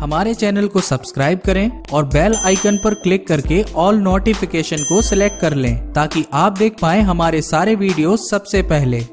हमारे चैनल को सब्सक्राइब करें और बेल आइकन पर क्लिक करके ऑल नोटिफिकेशन को सिलेक्ट कर लें ताकि आप देख पाएं हमारे सारे वीडियो सबसे पहले।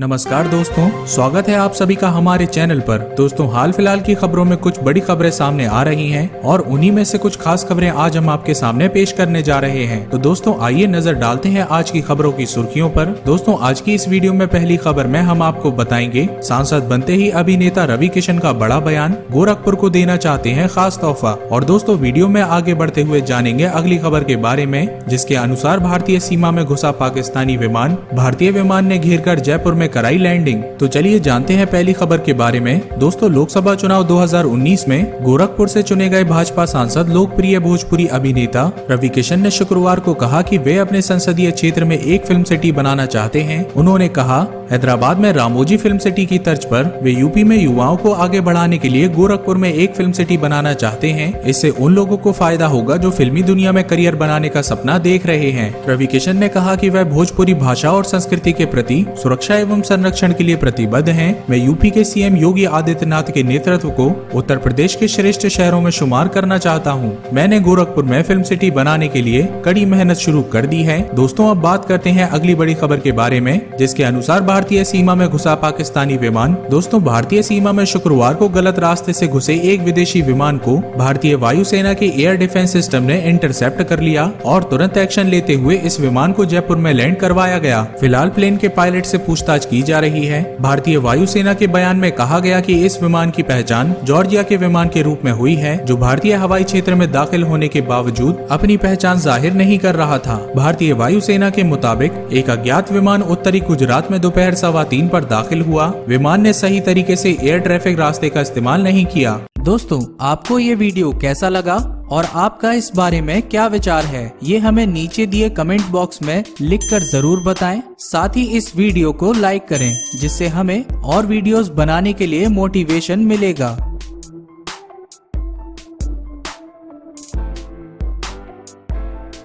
नमस्कार दोस्तों, स्वागत है आप सभी का हमारे चैनल पर। दोस्तों, हाल फिलहाल की खबरों में कुछ बड़ी खबरें सामने आ रही हैं और उन्हीं में से कुछ खास खबरें आज हम आपके सामने पेश करने जा रहे हैं। तो दोस्तों, आइए नजर डालते हैं आज की खबरों की सुर्खियों पर। दोस्तों, आज की इस वीडियो में पहली खबर में हम आपको बताएंगे सांसद बनते ही अभिनेता रवि किशन का बड़ा बयान, गोरखपुर को देना चाहते हैं खास तोहफा। और दोस्तों, वीडियो में आगे बढ़ते हुए जानेंगे अगली खबर के बारे में, जिसके अनुसार भारतीय सीमा में घुसा पाकिस्तानी विमान, भारतीय विमान ने घेर कर जयपुर कराई लैंडिंग। तो चलिए जानते हैं पहली खबर के बारे में। दोस्तों, लोकसभा चुनाव 2019 में गोरखपुर से चुने गए भाजपा सांसद लोकप्रिय भोजपुरी अभिनेता रवि किशन ने शुक्रवार को कहा कि वे अपने संसदीय क्षेत्र में एक फिल्म सिटी बनाना चाहते हैं। उन्होंने कहा, हैदराबाद में रामोजी फिल्म सिटी की तर्ज पर वे यूपी में युवाओं को आगे बढ़ाने के लिए गोरखपुर में एक फिल्म सिटी बनाना चाहते हैं। इससे उन लोगों को फायदा होगा जो फिल्मी दुनिया में करियर बनाने का सपना देख रहे हैं। रवि किशन ने कहा कि वह भोजपुरी भाषा और संस्कृति के प्रति सुरक्षा एवं संरक्षण के लिए प्रतिबद्ध हैं। मैं यूपी के सीएम योगी आदित्यनाथ के नेतृत्व को उत्तर प्रदेश के श्रेष्ठ शहरों में शुमार करना चाहता हूँ। मैंने गोरखपुर में फिल्म सिटी बनाने के लिए कड़ी मेहनत शुरू कर दी है। दोस्तों, अब बात करते हैं अगली बड़ी खबर के बारे में, जिसके अनुसार भारतीय सीमा में घुसा पाकिस्तानी विमान। दोस्तों, भारतीय सीमा में शुक्रवार को गलत रास्ते से घुसे एक विदेशी विमान को भारतीय वायुसेना के एयर डिफेंस सिस्टम ने इंटरसेप्ट कर लिया और तुरंत एक्शन लेते हुए इस विमान को जयपुर में लैंड करवाया गया। फिलहाल प्लेन के पायलट से पूछताछ की जा रही है। भारतीय वायुसेना के बयान में कहा गया कि इस विमान की पहचान जॉर्जिया के विमान के रूप में हुई है, जो भारतीय हवाई क्षेत्र में दाखिल होने के बावजूद अपनी पहचान जाहिर नहीं कर रहा था। भारतीय वायुसेना के मुताबिक एक अज्ञात विमान उत्तरी गुजरात में दोपहर 3:15 पर दाखिल हुआ। विमान ने सही तरीके से एयर ट्रैफिक रास्ते का इस्तेमाल नहीं किया। दोस्तों, आपको ये वीडियो कैसा लगा और आपका इस बारे में क्या विचार है, ये हमें नीचे दिए कमेंट बॉक्स में लिखकर जरूर बताएं। साथ ही इस वीडियो को लाइक करें, जिससे हमें और वीडियोस बनाने के लिए मोटिवेशन मिलेगा।